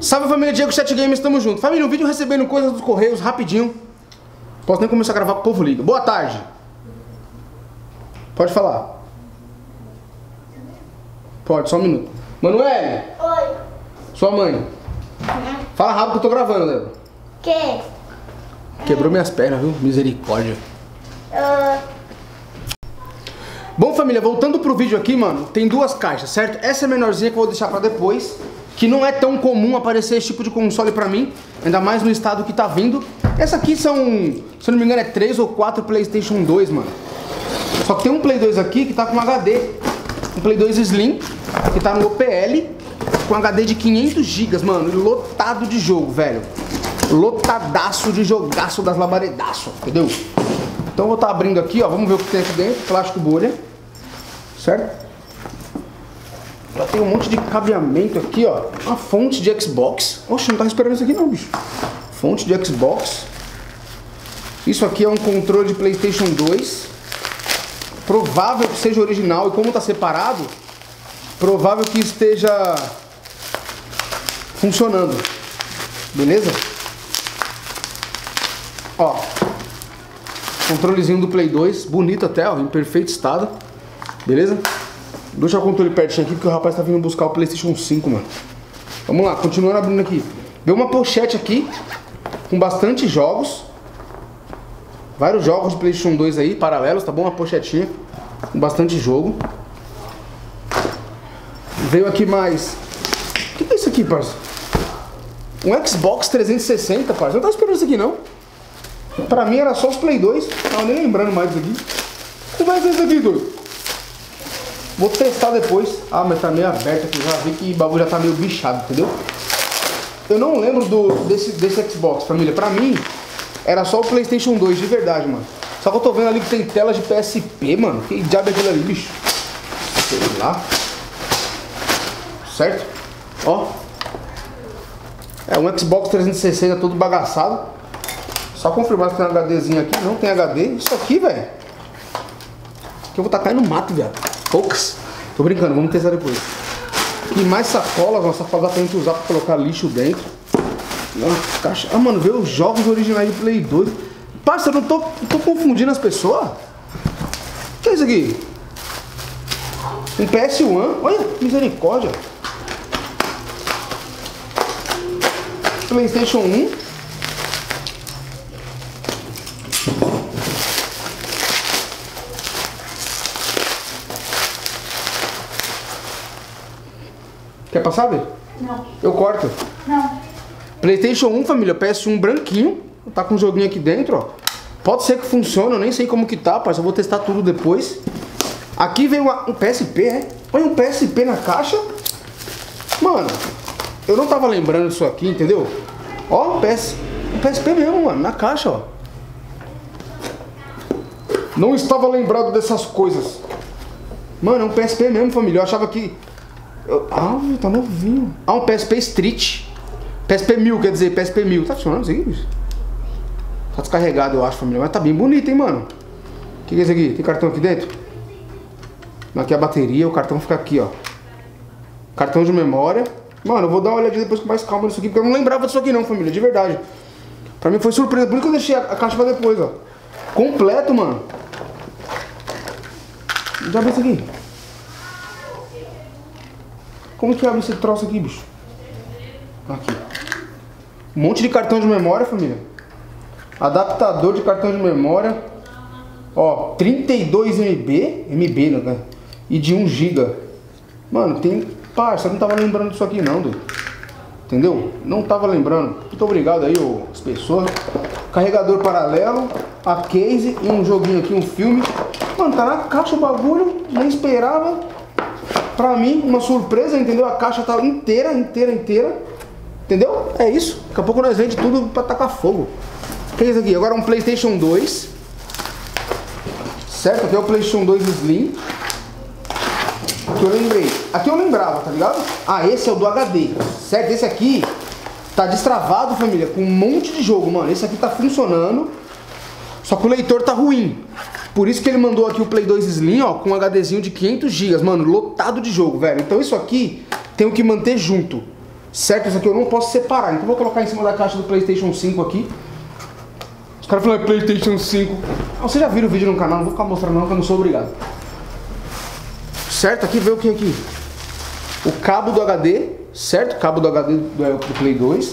Salve família, Diego, Sheth Games, tamo junto. Família, um vídeo recebendo coisas dos Correios rapidinho. Posso nem começar a gravar que o povo liga. Boa tarde. Pode falar. Pode, só um minuto. Manoel. Oi. Sua mãe. Fala rápido que eu tô gravando, Débora. Que? Quebrou minhas pernas, viu? Misericórdia. Bom, família, voltando pro vídeo aqui, mano, tem duas caixas, certo? Essa é menorzinha que eu vou deixar pra depois, que não é tão comum aparecer esse tipo de console pra mim, ainda mais no estado que tá vindo. Essa aqui são, se eu não me engano, é 3 ou 4 PlayStation 2, mano. Só que tem um Play 2 aqui que tá com HD, um Play 2 Slim, que tá no OPL, com HD de 500 GB, mano, lotado de jogo, velho. Lotadaço de jogaço das labaredaço, entendeu? Então eu vou estar abrindo aqui, ó, vamos ver o que tem aqui dentro, plástico bolha, certo? Já tem um monte de cabeamento aqui, ó. Uma fonte de Xbox. Oxe, não tá esperando isso aqui não, bicho. Fonte de Xbox. Isso aqui é um controle de PlayStation 2. Provável que seja original. E como tá separado, provável que esteja funcionando. Beleza? Ó. Controlezinho do Play 2. Bonito até, ó. Em perfeito estado. Beleza? Deixa o controle pertinho aqui, porque o rapaz tá vindo buscar o PlayStation 5, mano. Vamos lá, continuando abrindo aqui. Deu uma pochete aqui, com bastante jogos. Vários jogos de PlayStation 2 aí, paralelos, tá bom? Uma pochetinha, com bastante jogo. Veio aqui mais... O que é isso aqui, parça? Um Xbox 360, parça. Não tá esperando isso aqui, não. Pra mim era só os Play 2. Tava nem lembrando mais disso aqui. O mais é isso aqui, doido? Vou testar depois. Ah, mas tá meio aberto aqui. Já vi que o bagulho já tá meio bichado, entendeu? Eu não lembro desse Xbox, família. Pra mim, era só o PlayStation 2, de verdade, mano. Só que eu tô vendo ali que tem tela de PSP, mano. Que diabo é aquilo ali, bicho? Sei lá. Certo? Ó. É um Xbox 360 todo bagaçado. Só confirmar se tem um HDzinho aqui. Não tem HD. Isso aqui, velho. Que eu vou tacar aí no mato, viado. Poucas. Tô brincando, vamos testar depois. E mais sacolas, nossa sacola pra gente usar pra colocar lixo dentro. Nossa, caixa. Ah, mano, vê os jogos originais de Play 2. Parça, eu não tô confundindo as pessoas. O que é isso aqui? Um PS1. Olha, misericórdia. PlayStation 1. Quer passar, Bê? Não. Eu corto? Não. PlayStation 1, família, PS1 branquinho. Tá com um joguinho aqui dentro, ó. Pode ser que funcione, eu nem sei como que tá, parça. Eu vou testar tudo depois. Aqui veio um PSP, é? Olha um PSP na caixa. Mano, eu não tava lembrando disso aqui, entendeu? Ó, um PSP mesmo, mano, na caixa, ó. Não estava lembrado dessas coisas. Mano, é um PSP mesmo, família. Eu achava que... Ah, tá novinho. Ah, um PSP Street. PSP 1000, quer dizer, PSP 1000. Tá funcionando isso aqui, bicho? Tá descarregado, eu acho, família. Mas tá bem bonito, hein, mano? O que é isso aqui? Tem cartão aqui dentro? Aqui a bateria, o cartão fica aqui, ó. Cartão de memória. Mano, eu vou dar uma olhadinha depois com mais calma nisso aqui, porque eu não lembrava disso aqui não, família, de verdade. Pra mim foi surpresa, por isso que eu deixei a caixa pra depois, ó. Completo, mano. Já vi isso aqui. Como que abre esse troço aqui, bicho? Aqui. Um monte de cartão de memória, família. Adaptador de cartão de memória. Ó, 32 MB. MB, né? E de 1 GB. Mano, tem... Parça, eu não tava lembrando disso aqui não, doido. Entendeu? Não tava lembrando. Muito obrigado aí, ô, as pessoas. Carregador paralelo. A case. E um joguinho aqui, um filme. Mano, tá na caixa o bagulho. Nem esperava. Pra mim, uma surpresa, entendeu? A caixa tá inteira, inteira, inteira. Entendeu? É isso. Daqui a pouco nós vende tudo pra tacar fogo. O que é isso aqui? Agora um PlayStation 2. Certo? Aqui é o PlayStation 2 Slim. Que eu lembrei. Aqui eu lembrava, tá ligado? Ah, esse é o do HD. Certo? Esse aqui tá destravado, família. Com um monte de jogo, mano. Esse aqui tá funcionando. Só que o leitor tá ruim. Por isso que ele mandou aqui o Play 2 Slim, ó, com um HDzinho de 500 GB, mano, lotado de jogo, velho. Então isso aqui tenho que manter junto. certo? Isso aqui eu não posso separar, então eu vou colocar em cima da caixa do PlayStation 5 aqui. Os caras falaram PlayStation 5. Vocês já viram o vídeo no canal, não vou ficar mostrando não, que eu não sou obrigado. Certo? Aqui veio o que aqui? O cabo do HD, certo? Cabo do HD do Play 2.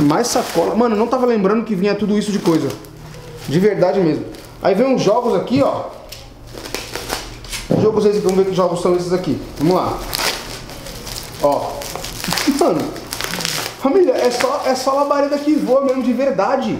Mais sacola. Mano, eu não tava lembrando que vinha tudo isso de coisa. De verdade mesmo. Aí vem uns jogos aqui, ó. Jogos esses, vamos ver que jogos são esses aqui. Vamos lá. Ó. Mano, família, é só labareda que voa mesmo, de verdade.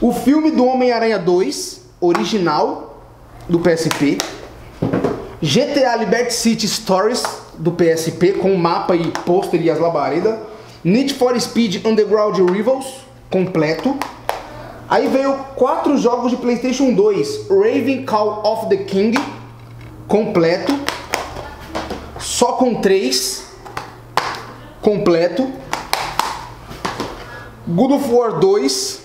O filme do Homem-Aranha 2, original, do PSP. GTA Liberty City Stories, do PSP, com mapa e pôster e as labaredas. Need for Speed Underground Rivals, completo. Aí veio 4 jogos de PlayStation 2. Raven Call of the King, completo. Só com 3, completo. God of War 2,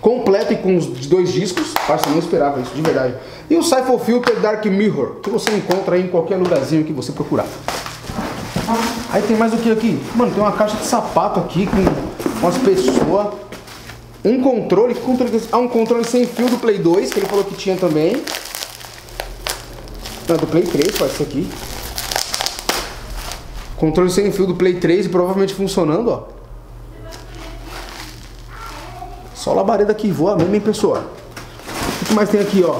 completo e com os 2 discos. Parça, não esperava isso, de verdade. E o Siphon Filter Dark Mirror, que você encontra aí em qualquer lugarzinho que você procurar. Aí tem mais o que aqui? Mano, tem uma caixa de sapato aqui com as pessoas. Um controle, que controle desse? Ah, um controle sem fio do Play 2, que ele falou que tinha também. Não, do Play 3, faz isso aqui. Controle sem fio do Play 3, provavelmente funcionando, ó. Só labareda que voa mesmo, hein, pessoal. O que mais tem aqui, ó?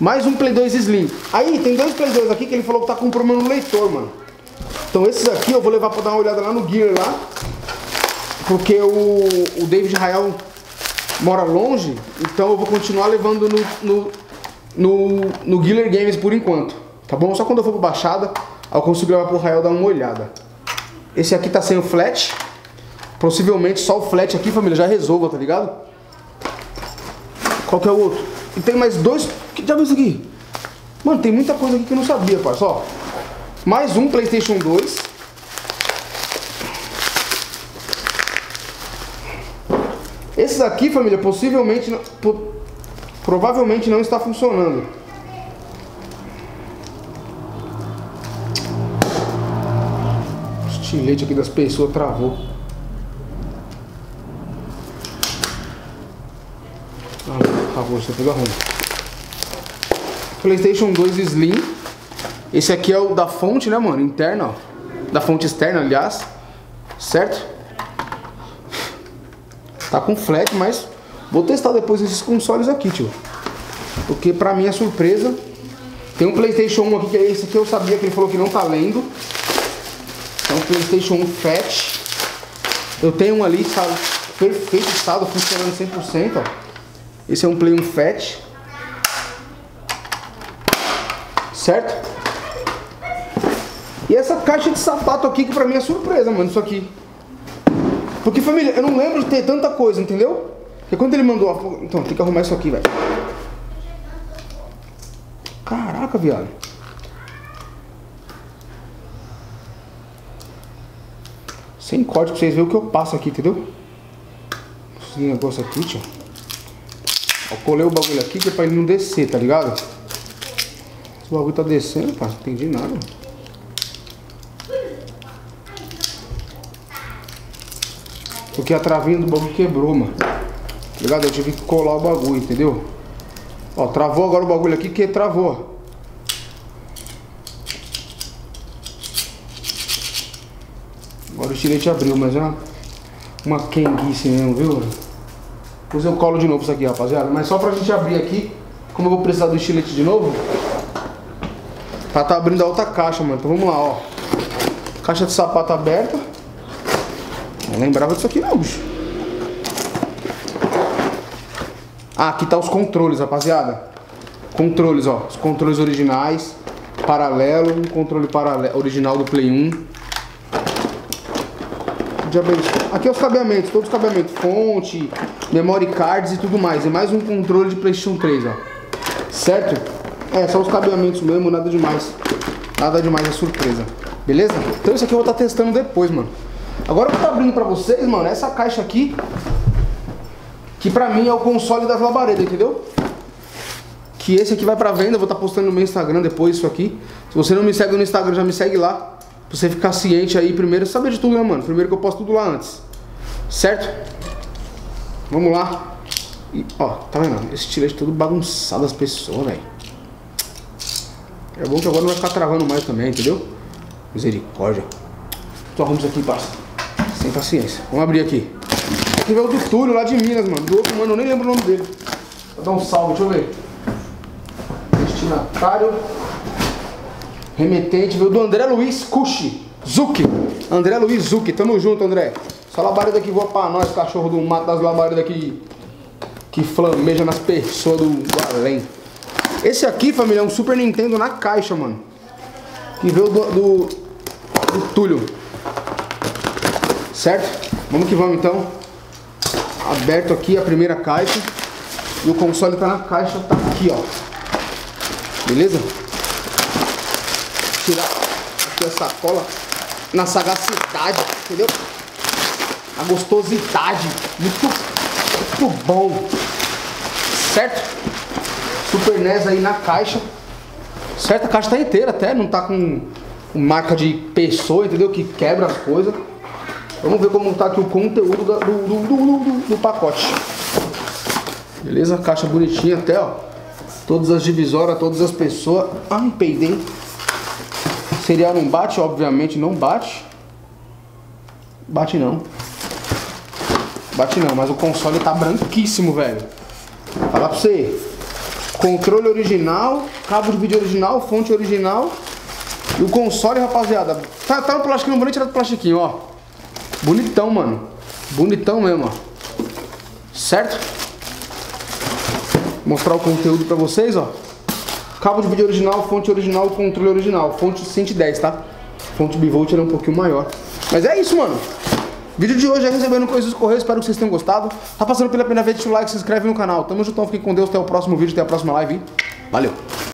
Mais um Play 2 Slim. Aí, tem 2 Play 2 aqui que ele falou que tá com problema no leitor, mano. Então esses aqui eu vou levar pra dar uma olhada lá no Gear, lá. Porque o David Rael mora longe, então eu vou continuar levando no Giller Games por enquanto, tá bom? Só quando eu for pra Baixada, eu consigo levar pro Rael dar uma olhada. Esse aqui tá sem o flat. Possivelmente só o flat aqui, família, já resolva, tá ligado? Qual que é o outro? E tem mais 2... Já viu isso aqui? Mano, tem muita coisa aqui que eu não sabia, parça, ó. Mais um PlayStation 2. Esses aqui, família, possivelmente... Provavelmente não está funcionando. O estilete aqui das pessoas travou. Você pega ruim. PlayStation 2 Slim. Esse aqui é o da fonte, né, mano? Interna, ó. Da fonte externa, aliás. Certo? Tá com flat, mas vou testar depois esses consoles aqui, tio. Porque pra minha surpresa, tem um PlayStation 1 aqui, que é esse que eu sabia que ele falou que não tá lendo. É um PlayStation 1 Fat. Eu tenho um ali, sabe? Perfeito estado, funcionando 100%, ó. Esse é um Play 1 Fat. Certo? E essa caixa de sapato aqui, que pra mim é surpresa, mano, isso aqui. Porque, família, eu não lembro de ter tanta coisa, entendeu? Porque quando ele mandou a... Então, tem que arrumar isso aqui, velho. Caraca, viado. Sem corte pra vocês verem o que eu passo aqui, entendeu? Esse negócio aqui, tio. Eu colei o bagulho aqui que é pra ele não descer, tá ligado? Esse bagulho tá descendo, pá, não entendi nada. Porque a travinha do bagulho quebrou, mano. Tá ligado? Eu tive que colar o bagulho, entendeu? Ó, travou agora o bagulho aqui que travou, agora o estilete abriu, mas é uma quenguice mesmo, viu? Depois eu colo de novo isso aqui, rapaziada. Mas só pra gente abrir aqui, como eu vou precisar do estilete de novo. Tá abrindo a outra caixa, mano. Então vamos lá, ó. Caixa de sapato aberta. Não lembrava disso aqui não, bicho. Ah, aqui tá os controles, rapaziada. Controles, ó. Os controles originais. Paralelo. Um controle paralelo, original do Play 1. Aqui é os cabeamentos, todos os cabeamentos, fonte, memory cards e tudo mais. É mais um controle de PlayStation 3, ó. Certo? É, só os cabeamentos mesmo, nada demais. Nada demais, é surpresa. Beleza? Então isso aqui eu vou estar testando depois, mano. Agora que eu tô abrindo pra vocês, mano, essa caixa aqui, que pra mim é o console das labaredas, entendeu? Que esse aqui vai pra venda, eu vou estar postando no meu Instagram depois isso aqui. Se você não me segue no Instagram, já me segue lá. Pra você ficar ciente aí, primeiro, saber de tudo, né, mano? Primeiro que eu posto tudo lá antes. Certo? Vamos lá. E, ó, tá vendo? Esse estilete todo bagunçado das pessoas, velho. É bom que agora não vai ficar travando mais também, entendeu? Misericórdia. Só arruma isso aqui, passa. Sem paciência. Vamos abrir aqui. Aqui veio o do Túlio, lá de Minas, mano. Do outro, mano, eu nem lembro o nome dele. Vou dar um salve, deixa eu ver. Destinatário. Remetente, veio do André Luiz Zuki. André Luiz Zuki, tamo junto, André. Essa labareda aqui voa pra nós, cachorro do mato das labaredas aqui. Que flameja nas pessoas do além. Esse aqui, família, é um Super Nintendo na caixa, mano. Que veio do Túlio. Certo? Vamos que vamos, então. Aberto aqui a primeira caixa. E o console tá na caixa, tá aqui, ó. Beleza? Tirar aqui a sacola na sagacidade, entendeu? A gostosidade. Muito bom. Certo? Super NES aí na caixa. Certo? A caixa tá inteira até. Não tá com marca de pessoa, entendeu? Que quebra as coisas. Vamos ver como tá aqui o conteúdo do pacote. Beleza? Caixa bonitinha até, ó. Todas as divisórias, todas as pessoas. Ah, me peidei. Serial não bate, obviamente não bate. Bate não, mas o console tá branquíssimo, velho. Falar pra você. Controle original, cabo de vídeo original, fonte original. E o console, rapaziada, tá no plástico, não vou nem tirar do plastiquinho, ó. Bonitão, mano. Bonitão mesmo, ó. Certo? Vou mostrar o conteúdo pra vocês, ó. Cabo de vídeo original, fonte original, controle original. Fonte 110, tá? Fonte bivolt era um pouquinho maior. Mas é isso, mano. Vídeo de hoje é recebendo coisas dos Correios. Espero que vocês tenham gostado. Tá passando pela primeira vez, deixa o like, se inscreve no canal. Tamo juntão, fiquem com Deus. Até o próximo vídeo, até a próxima live. Valeu!